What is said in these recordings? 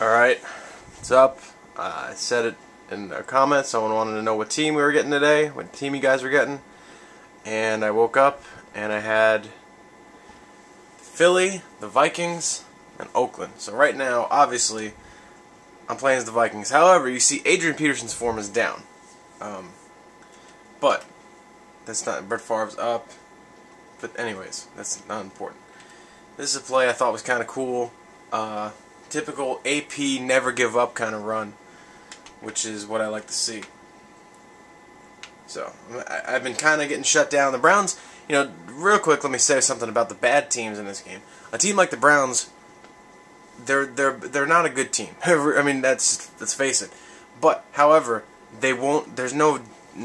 Alright, what's up? I said it in a comment. Someone wanted to know what team we were getting today, what team you guys were getting. And I woke up and I had Philly, the Vikings, and Oakland. So right now, obviously, I'm playing as the Vikings. However, you see Adrian Peterson's form is down. But that's not, Brett Favre's up. But anyways, that's not important. This is a play I thought was kind of cool. Typical AP never give up kind of run, which is what I like to see. So I've been kind of getting shut down. The Browns, you know, real quick, let me say something about the bad teams in this game. A team like the Browns, they're not a good team. I mean, let's face it. But however, they won't. They're going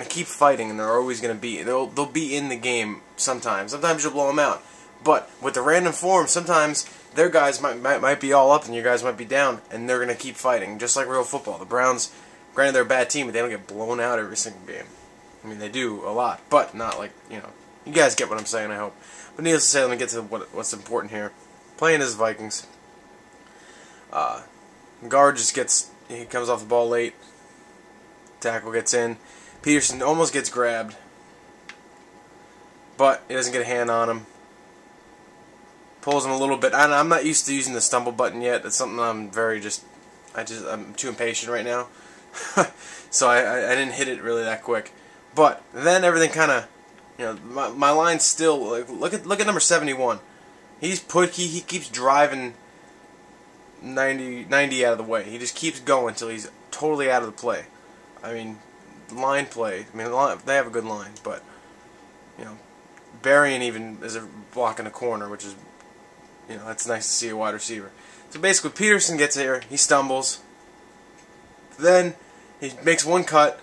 to keep fighting, and they're always going to be. They'll be in the game sometimes. Sometimes you'll blow them out. But with the random form, sometimes their guys might be all up and your guys might be down, and they're going to keep fighting, just like real football. The Browns, granted they're a bad team, but they don't get blown out every single game. I mean, they do a lot, but not like, you know. You guys get what I'm saying, I hope. But needless to say, let me get to what's important here. Playing as Vikings. Guard just gets, he comes off the ball late. Tackle gets in. Peterson almost gets grabbed, but he doesn't get a hand on him. Pulls him a little bit. I'm not used to using the stumble button yet. That's something I'm too impatient right now. So I didn't hit it really that quick. But then everything kind of, you know, my line's still like, look at number 71. He's he keeps driving 90 out of the way. He just keeps going until he's totally out of the play. I mean, line play. I mean, they have a good line, but you know, Berrien even is a block in a corner, which is, you know, that's nice to see a wide receiver. So basically, Peterson gets here. He stumbles. Then he makes one cut.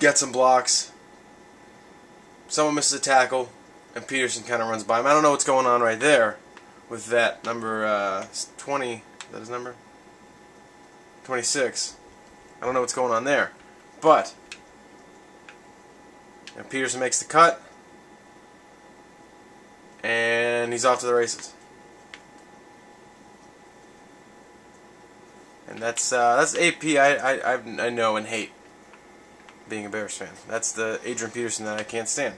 Gets some blocks. Someone misses a tackle. And Peterson kind of runs by him. I don't know what's going on right there with that number 20. Is that his number? 26. I don't know what's going on there. But, you know, Peterson makes the cut. And he's off to the races. And that's AP I know and hate, being a Bears fan. That's the Adrian Peterson that I can't stand.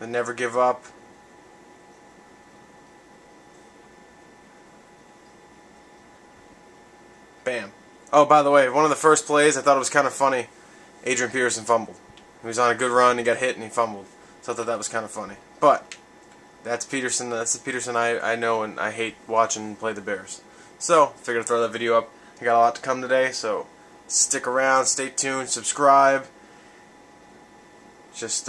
The never give up. Bam. Oh, by the way, one of the first plays, I thought it was kind of funny. Adrian Peterson fumbled. He was on a good run, he got hit, and he fumbled. So I thought that was kind of funny. But that's Peterson. That's the Peterson I know and I hate watching play the Bears. So, figured I'd throw that video up. I got a lot to come today, so stick around, stay tuned, subscribe. Just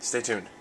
stay tuned.